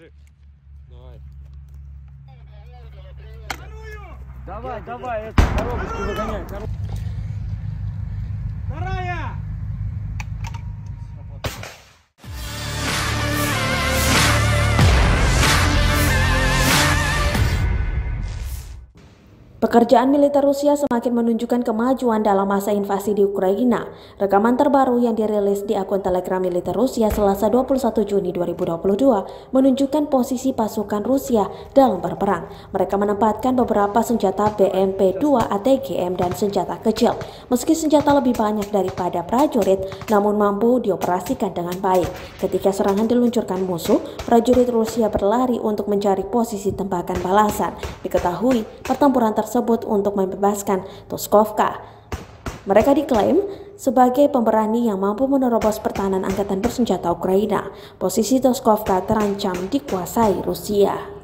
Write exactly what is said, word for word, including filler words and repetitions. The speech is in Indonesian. держи. Давай. Давай, давай, это коробочку выгоняй. Короб... Вторая! Pekerjaan militer Rusia semakin menunjukkan kemajuan dalam masa invasi di Ukraina. Rekaman terbaru yang dirilis di akun Telegram militer Rusia Selasa dua puluh satu Juni dua ribu dua puluh dua menunjukkan posisi pasukan Rusia dalam berperang. Mereka menempatkan beberapa senjata B M P dua, A T G M, dan senjata kecil. Meski senjata lebih banyak daripada prajurit, namun mampu dioperasikan dengan baik. Ketika serangan diluncurkan musuh, prajurit Rusia berlari untuk mencari posisi tembakan balasan. Diketahui pertempuran tersebut Tersebut untuk membebaskan Toshkovka. Mereka diklaim sebagai pemberani yang mampu menerobos pertahanan angkatan bersenjata Ukraina. Posisi Toshkovka terancam dikuasai Rusia.